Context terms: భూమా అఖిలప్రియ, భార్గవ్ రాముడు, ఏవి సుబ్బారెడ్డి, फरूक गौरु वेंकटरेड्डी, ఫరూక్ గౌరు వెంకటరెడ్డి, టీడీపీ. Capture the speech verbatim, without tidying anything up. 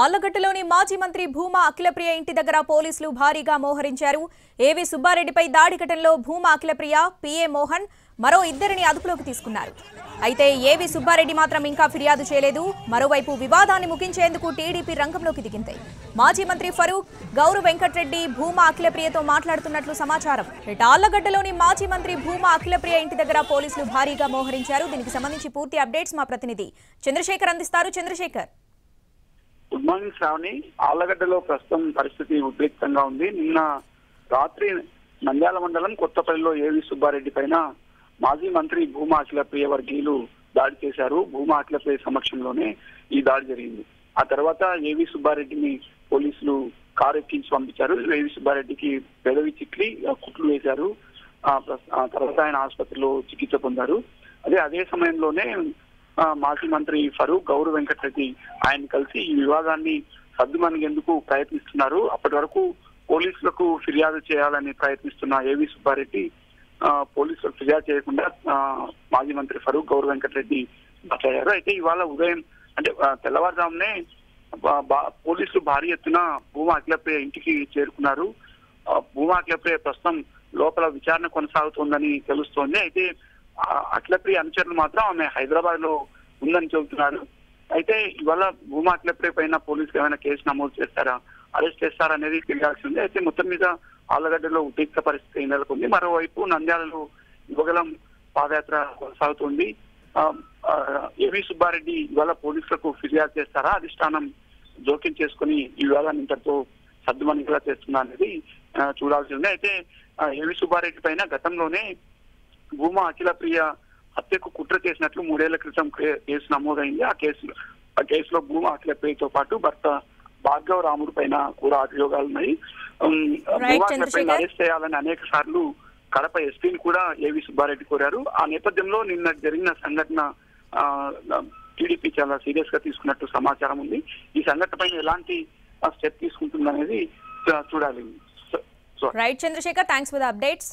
ఆలగట్టలోని మాజీ మంత్రి భూమా అఖిలప్రియ ఇంటి దగ్గర పోలీసులు భారీగా మోహరించారు. ఏవి సుబ్బారెడ్డిపై దాడి ఘటనలో భూమా అఖిలప్రియ, పిఏ మోహన్ మరో ఇద్దరిని అదుపులోకి తీసుకున్నారు. అయితే ఏవి సుబ్బారెడ్డి మాత్రం ఇంకా ఫిర్యాదు చేయలేదు. మరోవైపు వివాదాన్ని ముగించేందుకు టీడీపీ రంగంలోకి దిగింది. మాజీ మంత్రి ఫరూక్ గౌరు వెంకటరెడ్డి భూమా అఖిలప్రియతో మాట్లాడుతున్నట్లు సమాచారం. ఆలగట్టలోని మాజీ మంత్రి భూమా అఖిలప్రియ ఇంటి దగ్గర పోలీసులు భారీగా మోహరించారు. దీనికి సంబంధించి పూర్తి అప్డేట్స్ మా ప్రతినిధి చంద్రశేఖర్ అందిస్తారు. Chandrasekhar, good morning Sravani. ఆళ్లగడ్డలో ప్రస్తుతం పరిస్థితి ఉద్రిక్తంగా ఉంది. నిన్న రాత్రి నంద్యాల మండలం కొత్తపల్లిలో ఏవి సుబ్బారెడ్డి పైన మాజీ మంత్రి భూమా అఖిలప్రియ వర్గీయులు దాడి చేశారు. భూమా అఖిలప్రియ సమక్షంలోనే ఈ దాడి జరిగింది. ఆ తర్వాత ఏవి సుబ్బారెడ్డిని పోలీసులు కారు ఎక్కించి పంపించారు. ఏవి సుబ్బారెడ్డికి పెదవి చిట్లి కుట్లు వేశారు. ఆ తర్వాత ఆయన ఆసుపత్రిలో చికిత్స పొందారు. అదే అదే సమయంలోనే మాజీ మంత్రి ఫరూక్ గౌరూ వెంకటరెడ్డి ఆయన కలిసి ఈ వివాదాన్ని సద్దుమనిగేందుకు ప్రయత్నిస్తున్నారు. అప్పటి వరకు పోలీసులకు ఫిర్యాదు చేయాలని ప్రయత్నిస్తున్న ఏవి సుబ్బారెడ్డి పోలీసులకు ఫిర్యాదు చేయకుండా మాజీ మంత్రి ఫరూక్ గౌరూ వెంకటరెడ్డి బయటయ్యారు. అయితే ఇవాళ ఉదయం అంటే తెల్లవారుజామునే పోలీసులు భారీ ఎత్తున భూమా అఖిలప్రియ ఇంటికి చేరుకున్నారు. భూమా అఖిలప్రియ ప్రస్తుతం లోపల విచారణ కొనసాగుతోందని తెలుస్తోంది. అయితే అఖిలప్రియ అనుచరులు మాత్రం ఆమె హైదరాబాద్ లో ఉందని చెబుతున్నారు. అయితే ఇవాళ భూమా అఖిలప్రియ పైన పోలీసులు ఏమైనా కేసు నమోదు చేస్తారా, అరెస్ట్ చేస్తారా అనేది తెలియాల్సి ఉంది. అయితే మొత్తం మీద ఆళ్లగడ్డలో ఉద్రిక్త పరిస్థితి నెలకొంది. మరోవైపు నంద్యాలలో యువగలం పాదయాత్ర కొనసాగుతుంది. ఏవి సుబ్బారెడ్డి ఇవాళ పోలీసులకు ఫిర్యాదు చేస్తారా, అధిష్టానం జోక్యం చేసుకుని ఈ వివాదాన్ని ఇంతటితో సద్దుమణిగా చేస్తుందా అనేది చూడాల్సి ఉంది. అయితే ఏవి సుబ్బారెడ్డి పైన గతంలోనే భూమా అఖిలప్రియ హత్యకు కుట్ర చేసినట్లు మూడేళ్ల క్రితం కేసు నమోదైంది. ఆ కేసులో ఆ కేసులో భూమా అఖిలప్రియతో పాటు భర్త భార్గవ్ రాముడు పైన కూడా అభియోగాలు ఉన్నాయి. భూమా అఖిలప్రియను అరెస్ట్ చేయాలని అనేక సార్లు కడప ఎస్పీని కూడా ఏవి సుబ్బారెడ్డి కోరారు. ఆ నేపథ్యంలో నిన్న జరిగిన సంఘటన టీడీపీ చాలా సీరియస్ గా తీసుకున్నట్టు సమాచారం ఉంది. ఈ సంఘటన పైన ఎలాంటి స్టెప్ తీసుకుంటుందనేది చూడాలి. Right Chandrasekhar, thanks for the updates.